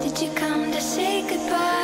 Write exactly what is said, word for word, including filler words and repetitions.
Did you come to say goodbye?